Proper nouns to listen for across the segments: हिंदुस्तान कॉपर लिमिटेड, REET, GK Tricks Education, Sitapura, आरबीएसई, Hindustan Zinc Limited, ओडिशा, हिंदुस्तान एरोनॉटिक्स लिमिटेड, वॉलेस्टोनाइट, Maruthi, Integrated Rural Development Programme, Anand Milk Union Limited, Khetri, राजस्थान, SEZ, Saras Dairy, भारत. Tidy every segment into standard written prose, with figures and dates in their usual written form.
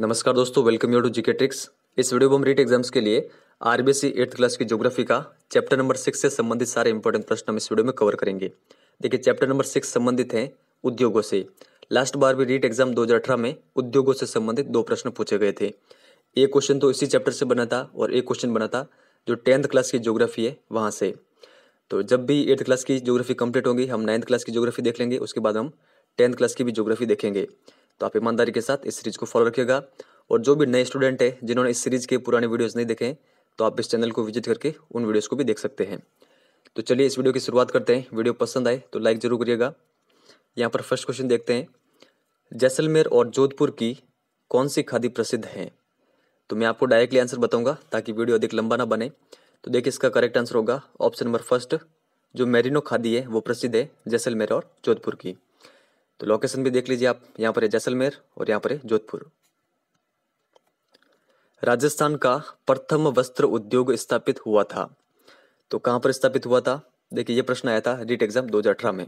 नमस्कार दोस्तों, welcome you to GK tricks. इस वीडियो में हम रीट एग्जाम्स के लिए आरबीएसई 8th क्लास की ज्योग्राफी का चैप्टर नंबर 6 से संबंधित सारे इंपॉर्टेंट प्रश्न हम इस वीडियो में कवर करेंगे। देखिए, चैप्टर नंबर 6 संबंधित हैं उद्योगों से। लास्ट बार भी रीट एग्जाम 2018 में उद्योगों से संबंधित दो प्रश्न पूछे गए थे। एक क्वेश्चन तो इसी चैप्टर से बना था और एक क्वेश्चन बना था जो 10th क्लास की ज्योग्राफी है वहाँ से। तो जब भी 8th क्लास की ज्योग्राफी कंप्लीट होगी हम 9th क्लास की ज्योग्राफी देख लेंगे, उसके बाद हम 10th क्लास की भी ज्योग्राफी देखेंगे। तो आप ईमानदारी के साथ इस सीरीज़ को फॉलो रखिएगा। और जो भी नए स्टूडेंट हैं जिन्होंने इस सीरीज़ के पुराने वीडियोस नहीं देखे तो आप इस चैनल को विजिट करके उन वीडियोस को भी देख सकते हैं। तो चलिए इस वीडियो की शुरुआत करते हैं। वीडियो पसंद आए तो लाइक ज़रूर करिएगा। यहाँ पर फर्स्ट क्वेश्चन देखते हैं, जैसलमेर और जोधपुर की कौन सी खादी प्रसिद्ध है। तो मैं आपको डायरेक्टली आंसर बताऊँगा ताकि वीडियो अधिक लंबा ना बने। तो देखिए, इसका करेक्ट आंसर होगा ऑप्शन नंबर फर्स्ट, जो मेरिनो खादी है वो प्रसिद्ध है जैसलमेर और जोधपुर की। तो लोकेशन भी देख लीजिए आप, यहाँ पर है जैसलमेर और यहाँ पर है जोधपुर। राजस्थान का प्रथम वस्त्र उद्योग स्थापित हुआ था। तो कहाँ पर स्थापित हुआ था, देखिए ये प्रश्न आया था रीट एग्जाम 2018 में।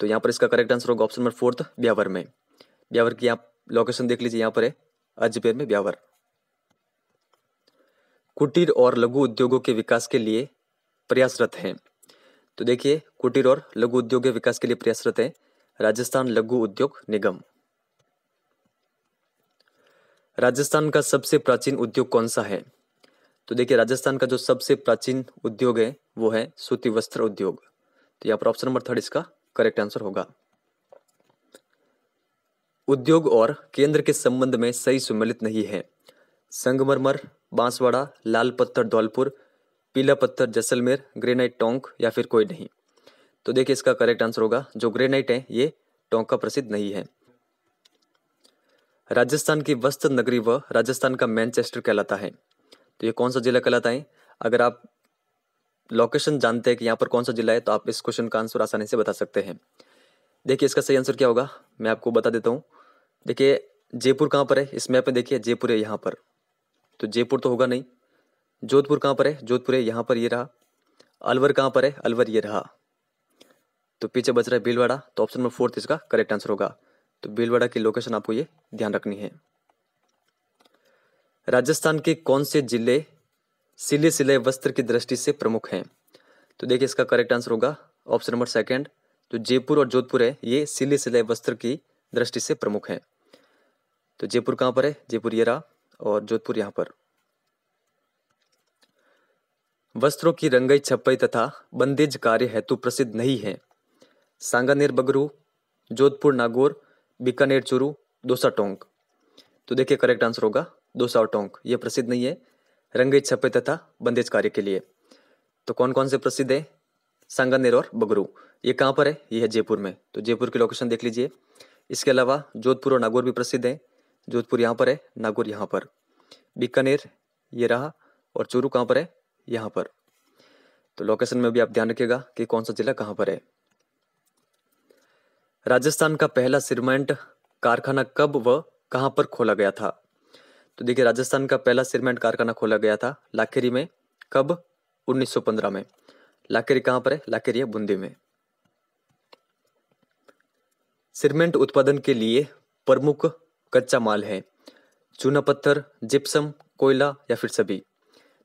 तो यहाँ पर इसका करेक्ट आंसर होगा ऑप्शन नंबर फोर्थ, ब्यावर में। ब्यावर की आप लोकेशन देख लीजिए, यहाँ पर है अजमेर में ब्यावर। कुटीर और लघु उद्योगों के विकास के लिए प्रयासरत हैं। तो देखिए, कुटीर और लघु उद्योग के विकास के लिए प्रयासरत हैं राजस्थान लघु उद्योग निगम। राजस्थान का सबसे प्राचीन उद्योग कौन सा है। तो देखिए, राजस्थान का जो सबसे प्राचीन उद्योग है वो है सूती वस्त्र उद्योग। तो यहाँ पर ऑप्शन नंबर थर्ड इसका करेक्ट आंसर होगा। उद्योग और केंद्र के संबंध में सही सुमेलित नहीं है। संगमरमर, बांसवाड़ा, लाल पत्थर धौलपुर, पीला पत्थर जैसलमेर, ग्रेनाइट टोंक या फिर कोई नहीं। तो देखिए, इसका करेक्ट आंसर होगा जो ग्रेनाइट है ये टोंक का प्रसिद्ध नहीं है। राजस्थान की वस्त्र नगरी व राजस्थान का मैनचेस्टर कहलाता है। तो ये कौन सा जिला कहलाता है, अगर आप लोकेशन जानते हैं कि यहाँ पर कौन सा जिला है तो आप इस क्वेश्चन का आंसर आसानी से बता सकते हैं। देखिए, इसका सही आंसर क्या होगा मैं आपको बता देता हूँ। देखिए, जयपुर कहाँ पर है इस मैप में, देखिए जयपुर है यहाँ पर, तो जयपुर तो होगा नहीं। जोधपुर कहाँ पर है, जोधपुर है यहाँ पर, ये रहा। अलवर कहाँ पर है, अलवर ये रहा। तो पीछे बच रहा है भीलवाड़ा। तो ऑप्शन नंबर फोर्थ इसका करेक्ट आंसर होगा। तो भीलवाड़ा की लोकेशन आपको ये ध्यान रखनी है। राजस्थान के कौन से जिले सिले सिले वस्त्र की दृष्टि से प्रमुख हैं। तो देखिए, इसका करेक्ट आंसर होगा ऑप्शन नंबर सेकेंड, जो जयपुर और जोधपुर है ये सिले सिले वस्त्र की दृष्टि से प्रमुख है। तो जयपुर कहाँ पर है, जयपुर ये रहा और जोधपुर यहाँ पर। वस्त्रों की रंगाई छपाई तथा बंदेज कार्य हेतु प्रसिद्ध नहीं है। सांगानेर बगरू, जोधपुर नागौर, बीकानेर चूरू, दोसा टोंक। तो देखिए, करेक्ट आंसर होगा दोसा और टोंक, ये प्रसिद्ध नहीं है रंगाई छपाई तथा बंदेज कार्य के लिए। तो कौन कौन से प्रसिद्ध है, सांगानेर और बगरू। ये कहाँ पर है, ये है जयपुर में। तो जयपुर की लोकेशन देख लीजिए। इसके अलावा जोधपुर और नागौर भी प्रसिद्ध है। जोधपुर यहाँ पर है, नागौर यहाँ पर, बीकानेर ये रहा और चूरू कहाँ पर है, यहाँ पर। तो लोकेशन में भी आप ध्यान रखिएगा कि कौन सा जिला कहाँ पर है। राजस्थान का पहला सीमेंट कारखाना कब व कहाँ पर खोला गया था। तो देखिए, राजस्थान का पहला सीमेंट कारखाना खोला गया था लाखेरी में। कब, 1915 में। लाखेरी कहाँ पर है, लाखेरी है बूंदी में। सीमेंट उत्पादन के लिए प्रमुख कच्चा माल है चूना पत्थर, जिप्सम, कोयला या फिर सभी।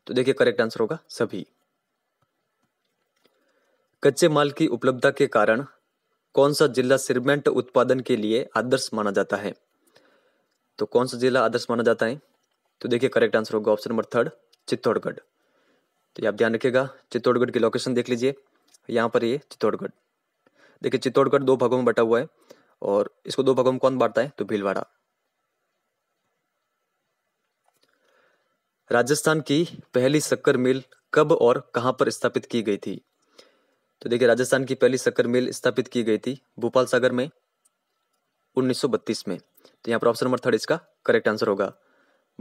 तो देखिए, करेक्ट आंसर होगा सभी। कच्चे माल की उपलब्धता के कारण कौन सा जिला सीमेंट उत्पादन के लिए आदर्श माना जाता है। तो कौन सा जिला आदर्श माना जाता है, तो देखिए, करेक्ट आंसर होगा ऑप्शन नंबर थर्ड, चित्तौड़गढ़। तो ये आप ध्यान रखिएगा, चित्तौड़गढ़ की लोकेशन देख लीजिए, यहाँ पर ये चित्तौड़गढ़। देखिए, चित्तौड़गढ़ दो भागों में बटा हुआ है और इसको दो भागों में कौन बांटता है, तो भीलवाड़ा। राजस्थान की पहली शक्कर मिल कब और कहां पर स्थापित की गई थी। तो देखिए, राजस्थान की पहली शक्कर मिल स्थापित की गई थी भोपाल सागर में 1932 में। तो यहां पर ऑप्शन नंबर थर्ड इसका करेक्ट आंसर होगा।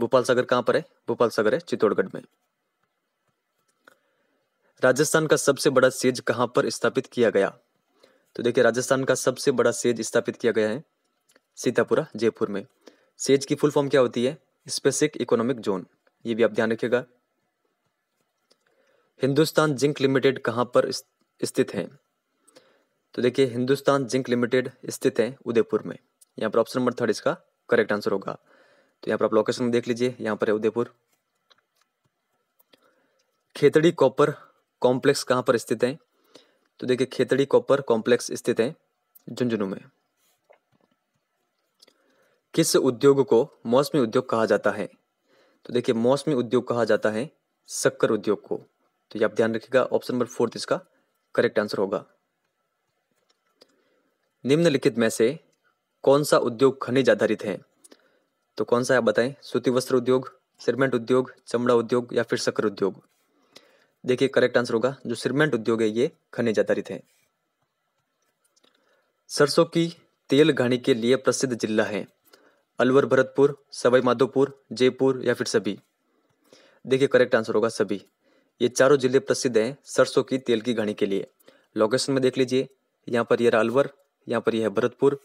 भोपाल सागर कहां पर है, भोपाल सागर है चित्तौड़गढ़ में। राजस्थान का सबसे बड़ा सेज कहां पर स्थापित किया गया। तो देखिए, राजस्थान का सबसे बड़ा सेज स्थापित किया गया है सीतापुरा, जयपुर में। सेज की फुल फॉर्म क्या होती है, स्पेसिफिक इकोनॉमिक जोन, ये भी आप ध्यान रखिएगा। हिंदुस्तान जिंक लिमिटेड कहां पर स्थित है। तो देखिए, हिंदुस्तान जिंक लिमिटेड स्थित है उदयपुर में। यहाँ पर ऑप्शन नंबर थर्ड इसका करेक्ट आंसर होगा। तो यहाँ पर आप लोकेशन देख लीजिए, यहाँ पर है उदयपुर। खेतड़ी कॉपर कॉम्प्लेक्स कहाँ पर स्थित है? तो देखिए खेतड़ी कॉपर कॉम्प्लेक्स स्थित है झुंझुनू में। किस उद्योग को मौसमी उद्योग कहा जाता है? तो देखिए मौसमी उद्योग कहा जाता है शक्कर उद्योग को। तो ये आप ध्यान रखिएगा, ऑप्शन नंबर 4 इसका करेक्ट आंसर होगा। निम्नलिखित में से कौन सा उद्योग खनिज आधारित है? तो कौन सा आप बताएं, सूती वस्त्र उद्योग, सीमेंट उद्योग, चमड़ा उद्योग या फिर शक्कर उद्योग? देखिए करेक्ट आंसर होगा जो सीमेंट उद्योग है ये खनिज आधारित है। सरसों की तेल घानी के लिए प्रसिद्ध जिला है अलवर, भरतपुर, सवाई माधोपुर, जयपुर या फिर सभी? देखिए करेक्ट आंसर होगा सभी। ये चारों जिले प्रसिद्ध हैं सरसों की तेल की घानी के लिए। लोकेशन में देख लीजिए, यहाँ पर यह अलवर, यहाँ पर यह है भरतपुर,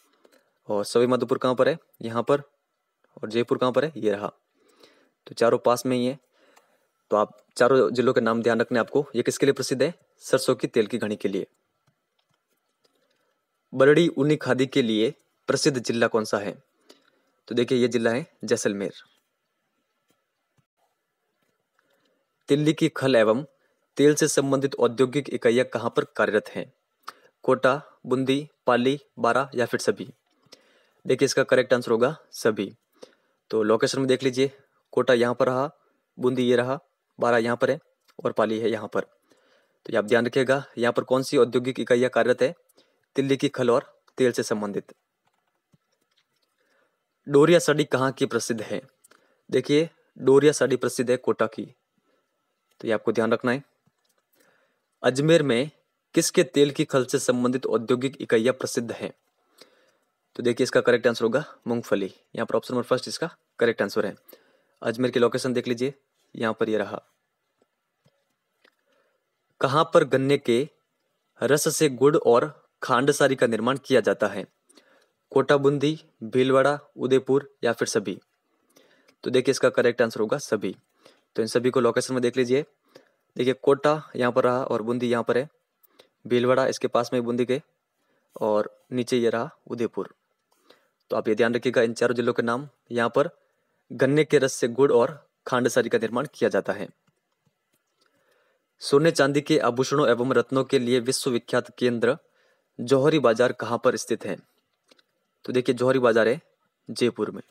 और सवाई माधोपुर कहाँ पर है यहाँ पर, और जयपुर कहाँ पर है ये रहा। तो चारों पास में ही है। तो आप चारों जिलों के नाम ध्यान रखने आपको। ये किसके लिए प्रसिद्ध है? सरसों की तेल की घानी के लिए। बरड़ी ऊनी खादी के लिए प्रसिद्ध जिला कौन सा है? तो देखिए ये जिला है जैसलमेर। दिल्ली की खल एवं तेल से संबंधित औद्योगिक इकाइयां कहाँ पर कार्यरत हैं? कोटा, बूंदी, पाली, बारा या फिर सभी? देखिए इसका करेक्ट आंसर होगा सभी। तो लोकेशन में देख लीजिए, कोटा यहाँ पर रहा, बूंदी ये रहा, बारा यहाँ पर है और पाली है यहाँ पर। तो ये आप ध्यान रखिएगा, यहाँ पर कौन सी औद्योगिक इकाइयां कार्यरत है? दिल्ली की खल और तेल से संबंधित। डोरिया साड़ी कहाँ की प्रसिद्ध है? देखिए डोरिया साड़ी प्रसिद्ध है कोटा की। तो ये आपको ध्यान रखना है। अजमेर में किसके तेल की खल से संबंधित औद्योगिक इकाइयां प्रसिद्ध हैं? तो देखिए इसका करेक्ट आंसर होगा मूंगफली। यहाँ पर ऑप्शन नंबर 1 इसका करेक्ट आंसर है। अजमेर की लोकेशन देख लीजिए, यहाँ पर यह रहा। कहाँ पर गन्ने के रस से गुड़ और खांडसारी का निर्माण किया जाता है? कोटा, बूंदी, भीलवाड़ा, उदयपुर या फिर सभी? तो देखिए इसका करेक्ट आंसर होगा सभी। तो इन सभी को लोकेशन में देख लीजिए। देखिए कोटा यहाँ पर रहा और बूंदी यहाँ पर है, भीलवाड़ा इसके पास में बूंदी के, और नीचे ये रहा उदयपुर। तो आप ये ध्यान रखिएगा इन चारों जिलों के नाम। यहाँ पर गन्ने के रस से गुड़ और खांडसारी का निर्माण किया जाता है। सोने चांदी के आभूषणों एवं रत्नों के लिए विश्वविख्यात केंद्र जौहरी बाजार कहाँ पर स्थित है? तो देखिए जौहरी बाजार है जयपुर में।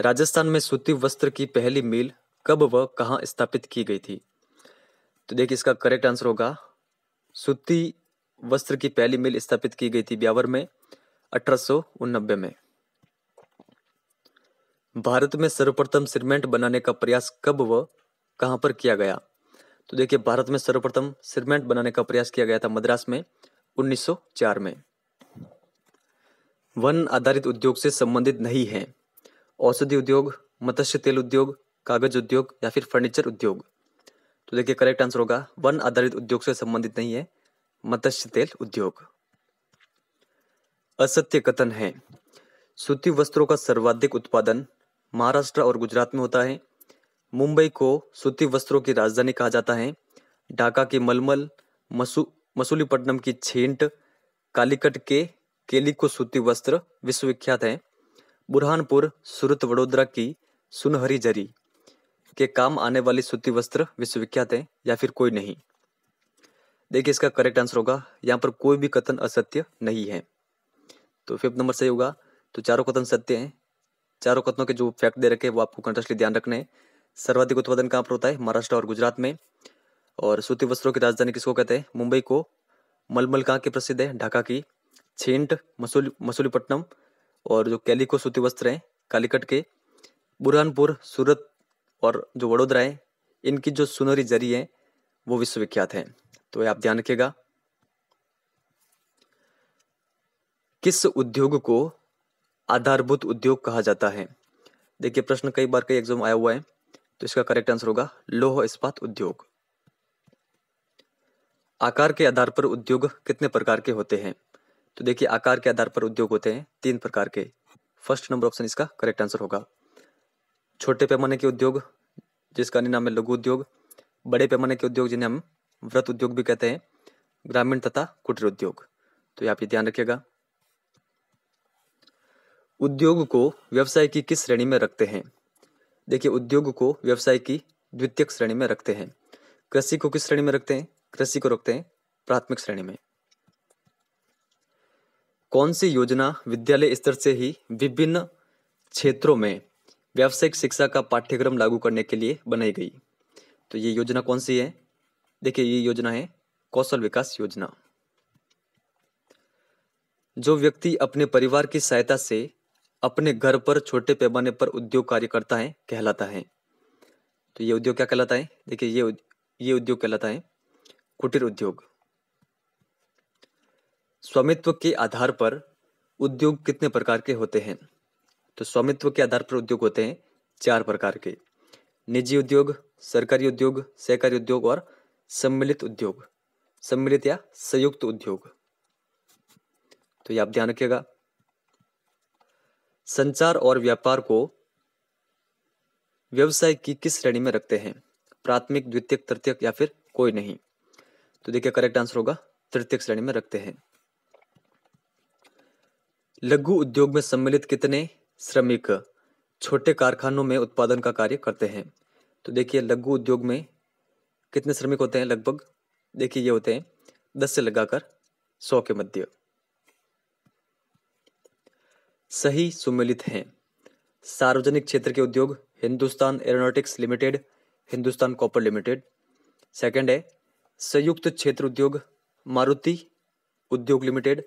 राजस्थान में सूती वस्त्र की पहली मिल कब व कहाँ स्थापित की गई थी? तो देखिए इसका करेक्ट आंसर होगा सूती वस्त्र की पहली मिल स्थापित की गई थी ब्यावर में 1889 में। भारत में सर्वप्रथम सीमेंट बनाने का प्रयास कब व कहाँ पर किया गया? तो देखिए भारत में सर्वप्रथम सीमेंट बनाने का प्रयास किया गया था मद्रास में 1904 में। वन आधारित उद्योग से संबंधित नहीं है? औषधि उद्योग, मत्स्य तेल उद्योग, कागज उद्योग या फिर फर्नीचर उद्योग? तो देखिए करेक्ट आंसर होगा वन आधारित उद्योग से संबंधित नहीं है मत्स्य तेल उद्योग। असत्य कथन है। सूती वस्त्रों का सर्वाधिक उत्पादन महाराष्ट्र और गुजरात में होता है। मुंबई को सूती वस्त्रों की राजधानी कहा जाता है। ढाका की मलमल, मसूलीपट्टनम की छेंट, कालीकट के केली को सूती वस्त्र विश्वविख्यात है। बुरहानपुर, सूरत, वडोदरा की सुनहरी जरी के काम आने वाली सूती वस्त्र विश्वविख्यात है या फिर कोई नहीं? देखिए इसका करेक्ट आंसर होगा यहाँ पर कोई भी कथन असत्य नहीं है। तो 5 नंबर सही होगा। तो चारों कथन सत्य हैं। चारों कथनों के जो फैक्ट दे रखे हैं वो आपको कंट्रास्टली ध्यान रखने हैं। सर्वाधिक उत्पादन कहाँ पर होता है? महाराष्ट्र और गुजरात में। और सूती वस्त्रों की राजधानी किसको कहते हैं? मुंबई को। मलमल कहाँ की प्रसिद्ध है? ढाका की। छेंट मसूलीपट्टनम, और जो कैलिको सूती वस्त्र हैं कालीकट के। बुरहानपुर, सूरत और जो वडोदरा है इनकी जो सुनहरी जरी है वो विश्वविख्यात है। तो ये आप ध्यान रखिएगा। किस उद्योग को आधारभूत उद्योग कहा जाता है? देखिए प्रश्न कई बार कई एग्जाम आया हुआ है। तो इसका करेक्ट आंसर होगा लौह इस्पात उद्योग। आकार के आधार पर उद्योग कितने प्रकार के होते हैं? तो देखिए आकार के आधार पर उद्योग होते हैं 3 प्रकार के। फर्स्ट नंबर ऑप्शन इसका करेक्ट आंसर होगा। छोटे पैमाने के उद्योग जिसका अन्य नाम है लघु उद्योग, बड़े पैमाने के उद्योग जिन्हें हम वृहत उद्योग भी कहते हैं, ग्रामीण तथा कुटीर उद्योग। तो ये आप ये ध्यान रखिएगा। उद्योग को व्यवसाय की किस श्रेणी में रखते हैं? देखिए, उद्योग को व्यवसाय की द्वितीयक श्रेणी में रखते हैं। कृषि को किस श्रेणी में रखते हैं? कृषि को रखते हैं प्राथमिक श्रेणी में। कौन सी योजना विद्यालय स्तर से ही विभिन्न क्षेत्रों में व्यावसायिक शिक्षा का पाठ्यक्रम लागू करने के लिए बनाई गई? तो ये योजना कौन सी है? देखिए, ये योजना है कौशल विकास योजना। जो व्यक्ति अपने परिवार की सहायता से अपने घर पर छोटे पैमाने पर उद्योग कार्य करता है कहलाता है। तो ये उद्योग क्या कहलाता है? देखिए, ये उद्योग कहलाता है कुटीर उद्योग। स्वामित्व के आधार पर उद्योग कितने प्रकार के होते हैं? तो स्वामित्व के आधार पर उद्योग होते हैं 4 प्रकार के: निजी उद्योग, सरकारी उद्योग, सहकारी उद्योग और सम्मिलित उद्योग, सम्मिलित या संयुक्त उद्योग। तो ये आप ध्यान रखिएगा। संचार और व्यापार को व्यवसाय की किस श्रेणी में रखते हैं? प्राथमिक, द्वितीयक, तृतीयक या फिर कोई नहीं? तो देखिए, करेक्ट आंसर होगा तृतीयक श्रेणी में रखते हैं। लघु उद्योग में सम्मिलित कितने श्रमिक छोटे कारखानों में उत्पादन का कार्य करते हैं? तो देखिए, लघु उद्योग में कितने श्रमिक होते हैं लगभग? देखिए, ये होते हैं 10 से लगाकर 100 के मध्य। सही सुमेलित हैं सार्वजनिक क्षेत्र के उद्योग: हिंदुस्तान एरोनॉटिक्स लिमिटेड, हिंदुस्तान कॉपर लिमिटेड। Second है संयुक्त क्षेत्र उद्योग: मारुति उद्योग लिमिटेड।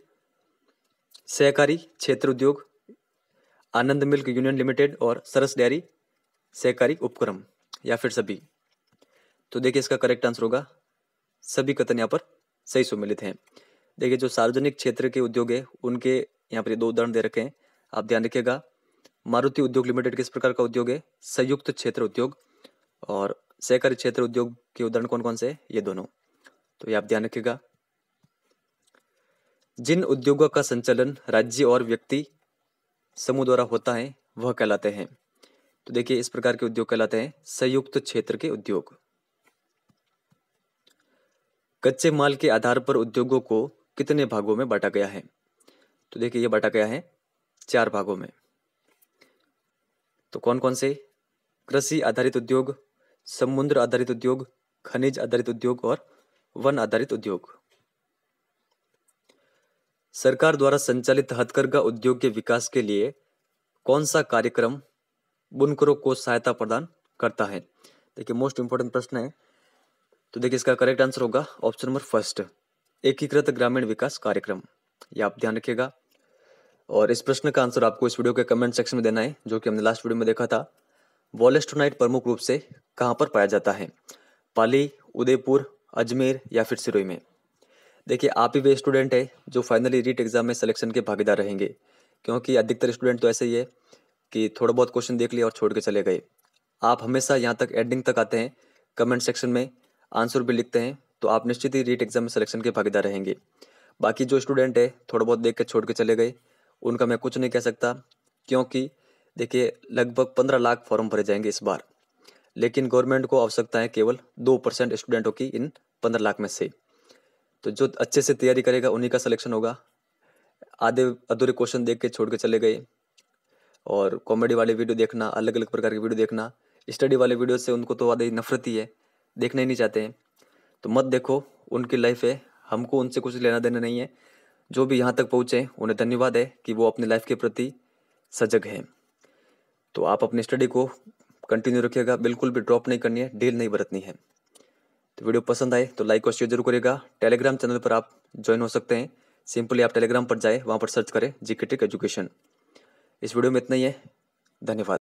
सहकारी क्षेत्र उद्योग: आनंद मिल्क यूनियन लिमिटेड और सरस डेयरी सहकारी उपक्रम, या फिर सभी। तो देखिए, इसका करेक्ट आंसर होगा सभी कथन यहाँ पर सही सुमेलित हैं। देखिए, जो सार्वजनिक क्षेत्र के उद्योग है उनके यहाँ पर 2 उदाहरण दे रखे हैं, आप ध्यान रखिएगा। मारुति उद्योग लिमिटेड किस प्रकार का उद्योग है? संयुक्त क्षेत्र उद्योग। और सहकारी क्षेत्र उद्योग के उदाहरण कौन कौन से है? ये दोनों। तो ये आप ध्यान रखिएगा। जिन उद्योगों का संचालन राज्य और व्यक्ति समूह द्वारा होता है वह कहलाते हैं। तो देखिए, इस प्रकार के उद्योग कहलाते हैं संयुक्त क्षेत्र के उद्योग। कच्चे माल के आधार पर उद्योगों को कितने भागों में बांटा गया है? तो देखिए, ये बांटा गया है 4 भागों में। तो कौन कौन से? कृषि आधारित उद्योग, समुद्र आधारित उद्योग, खनिज आधारित उद्योग और वन आधारित उद्योग। सरकार द्वारा संचालित हथकरघा उद्योग के विकास के लिए कौन सा कार्यक्रम बुनकरों को सहायता प्रदान करता है? देखिए, मोस्ट इंपोर्टेंट प्रश्न है। तो देखिए, इसका करेक्ट आंसर होगा ऑप्शन नंबर 1, एकीकृत ग्रामीण विकास कार्यक्रम। ये आप ध्यान रखिएगा। और इस प्रश्न का आंसर आपको इस वीडियो के कमेंट सेक्शन में देना है, जो कि हमने लास्ट वीडियो में देखा था। वॉलेस्टोनाइट प्रमुख रूप से कहाँ पर पाया जाता है? पाली, उदयपुर, अजमेर या फिर सिरोही में? देखिए, आप ही वे स्टूडेंट हैं जो फाइनली रीट एग्जाम में सिलेक्शन के भागीदार रहेंगे, क्योंकि अधिकतर स्टूडेंट तो ऐसे ही है कि थोड़ा बहुत क्वेश्चन देख लिया और छोड़ के चले गए। आप हमेशा यहाँ तक एंडिंग तक आते हैं, कमेंट सेक्शन में आंसर भी लिखते हैं, तो आप निश्चित ही रीट एग्जाम में सिलेक्शन के भागीदार रहेंगे। बाकी जो स्टूडेंट है थोड़ा बहुत देख के छोड़ के चले गए, उनका मैं कुछ नहीं कह सकता, क्योंकि देखिए लगभग 15 लाख फॉर्म भरे जाएंगे इस बार, लेकिन गवर्नमेंट को आवश्यकता है केवल 2% स्टूडेंटों की इन 15 लाख में से। तो जो अच्छे से तैयारी करेगा उन्हीं का सिलेक्शन होगा। आधे अधूरे क्वेश्चन देख के छोड़ के चले गए और कॉमेडी वाले वीडियो देखना, अलग अलग प्रकार के वीडियो देखना, स्टडी वाले वीडियो से उनको तो आधी नफरत ही है, देखना ही नहीं चाहते हैं। तो मत देखो, उनकी लाइफ है, हमको उनसे कुछ लेना देना नहीं है। जो भी यहाँ तक पहुँचे उन्हें धन्यवाद है कि वो अपनी लाइफ के प्रति सजग हैं। तो आप अपनी स्टडी को कंटिन्यू रखिएगा, बिल्कुल भी ड्रॉप नहीं करनी है, ढील नहीं बरतनी है। तो वीडियो पसंद आए तो लाइक और शेयर जरूर करिएगा। टेलीग्राम चैनल पर आप ज्वाइन हो सकते हैं, सिंपली आप टेलीग्राम पर जाएं, वहां पर सर्च करें जीके ट्रिक एजुकेशन। इस वीडियो में इतना ही है, धन्यवाद।